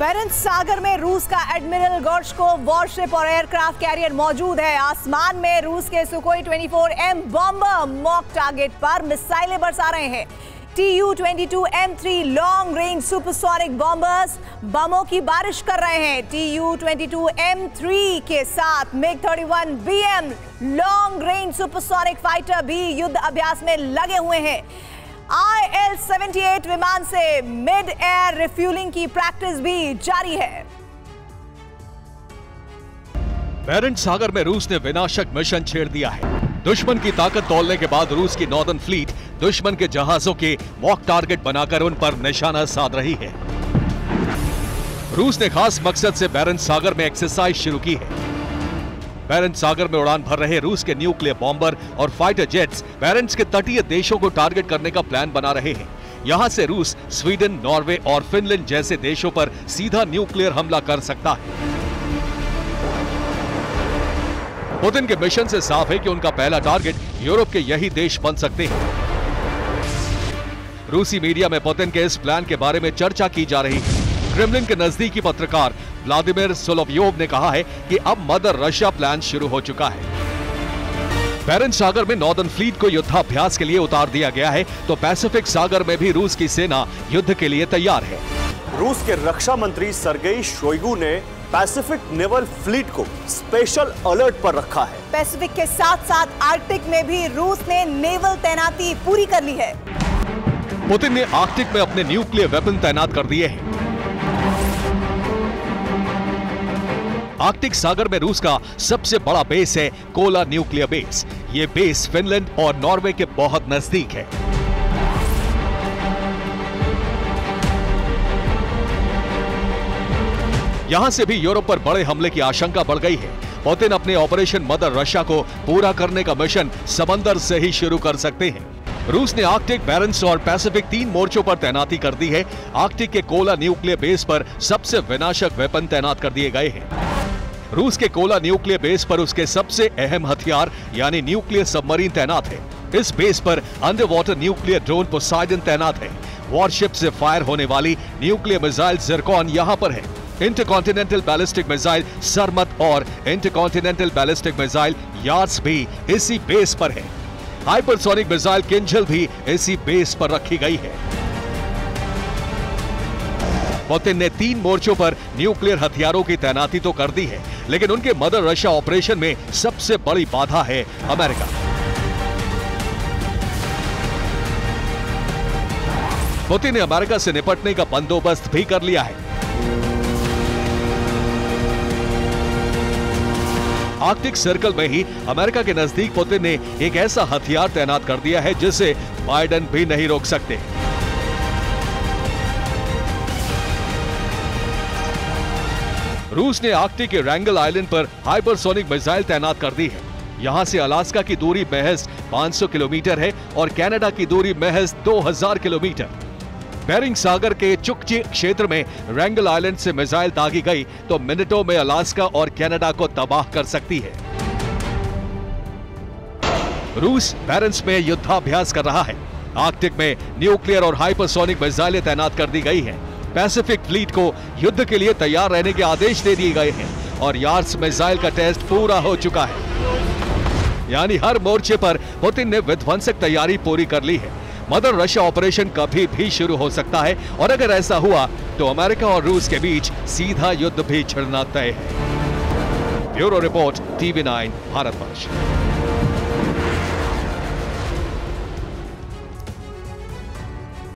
Barents सागर में रूस का एडमिरल गोर्शकोव वॉरशिप और एयरक्राफ्ट कैरियर मौजूद है। आसमान में रूस के Sukhoi 24M bomber mock target पर मिसाइलें बरसा रहे हैं। Tu-22M3 long range supersonic bombers बमों की बारिश कर रहे हैं। Tu-22M3 के साथ MiG-31BM long range supersonic fighter भी युद्ध अभ्यास में लगे हुए हैं। IL 78 विमान से मिड एयर रिफ्यूलिंग की प्रैक्टिस भी जारी है। बेरेंट्स सागर में रूस ने विनाशक मिशन छेड़ दिया है। दुश्मन की ताकत तौलने के बाद रूस की नॉर्दर्न फ्लीट दुश्मन के जहाजों के मॉक टारगेट बनाकर उन पर निशाना साध रही है। रूस ने खास मकसद से बेरेंट्स सागर में एक्सरसाइज शुरू की है। बेरेंट्स सागर में उड़ान भर रहे रूस के न्यूक्लियर बॉम्बर और फाइटर जेट्स बेरेंट्स के तटीय देशों को टारगेट करने का प्लान बना रहे हैं। यहां से रूस स्वीडन, नॉर्वे और फिनलैंड जैसे देशों पर सीधा न्यूक्लियर हमला कर सकता है। पुतिन के मिशन से साफ है कि उनका पहला टारगेट यूरोप के यही देश बन सकते हैं। रूसी मीडिया में पुतिन के इस प्लान के बारे में चर्चा की जा रही है। क्रेमलिन के नजदीकी पत्रकार व्लादिमीर सोलोव्योव ने कहा है कि अब मदर रशिया प्लान शुरू हो चुका है। बेरेंट्स सागर में नॉर्दर्न फ्लीट को युद्धाभ्यास के लिए उतार दिया गया है तो पैसिफिक सागर में भी रूस की सेना युद्ध के लिए तैयार है। रूस के रक्षा मंत्री सर्गेई शोइगु ने पैसिफिक नेवल फ्लीट को स्पेशल अलर्ट पर रखा है। पैसिफिक के साथ साथ आर्कटिक में भी रूस ने नेवल तैनाती पूरी कर ली है। पुतिन ने आर्कटिक में अपने न्यूक्लियर वेपन तैनात कर दिए हैं। आर्कटिक सागर में रूस का सबसे बड़ा बेस है कोला न्यूक्लियर बेस। ये बेस फिनलैंड और नॉर्वे के बहुत नजदीक है। यहां से भी यूरोप पर बड़े हमले की आशंका बढ़ गई है। पुतिन अपने ऑपरेशन मदर रशिया को पूरा करने का मिशन समंदर से ही शुरू कर सकते हैं। रूस ने आर्कटिक, बेरेंट्स और पैसिफिक तीन मोर्चों पर तैनाती कर दी है। आर्कटिक के कोला न्यूक्लियर बेस पर सबसे विनाशक वेपन तैनात कर दिए गए हैं। रूस के कोला न्यूक्लियर बेस पर उसके सबसे अहम हथियार यानी न्यूक्लियर सबमरीन तैनात है। इस बेस पर under water nuclear drone Poseidon तैनात है। वॉरशिप से फायर होने वाली न्यूक्लियर मिसाइल जिरकॉन यहां पर है। इंटरकॉन्टिनेंटल बैलिस्टिक मिसाइल सरमत और इंटरकॉन्टिनेंटल बैलिस्टिक मिसाइल यार्स भी इसी बेस पर है। हाइपरसोनिक मिसाइल किंझल भी इसी बेस पर रखी गई है। पुतिन ने तीन मोर्चों पर न्यूक्लियर हथियारों की तैनाती तो कर दी है, लेकिन उनके मदर रशिया ऑपरेशन में सबसे बड़ी बाधा है अमेरिका। पुतिन ने अमेरिका से निपटने का बंदोबस्त भी कर लिया है। आर्कटिक सर्कल में ही अमेरिका के नजदीक पुतिन ने एक ऐसा हथियार तैनात कर दिया है जिसे बाइडेन भी नहीं रोक सकते। रूस ने आर्कटिक के रैंगल आइलैंड पर हाइपरसोनिक मिसाइल तैनात कर दी है। यहां से अलास्का की दूरी महज 500 किलोमीटर है और कनाडा की दूरी महज 2000 किलोमीटर। बेरिंग सागर के चुक्ची क्षेत्र में रैंगल आइलैंड से मिसाइल दागी गई तो मिनटों में अलास्का और कनाडा को तबाह कर सकती है। रूस बेरेंट्स में युद्धाभ्यास कर रहा है। आर्कटिक में न्यूक्लियर और हाइपरसोनिक मिसाइलें तैनात कर दी गई है। पैसिफिक फ्लीट को युद्ध के लिए तैयार रहने के आदेश दे दिए गए हैं और यार्स मिसाइल का टेस्ट पूरा हो चुका है। यानी हर मोर्चे पर पुतिन ने विध्वंसक तैयारी पूरी कर ली है। मदर रशिया ऑपरेशन कभी भी शुरू हो सकता है और अगर ऐसा हुआ तो अमेरिका और रूस के बीच सीधा युद्ध भी छिड़ना तय है। Bureau report TV9 Bharatvarsh.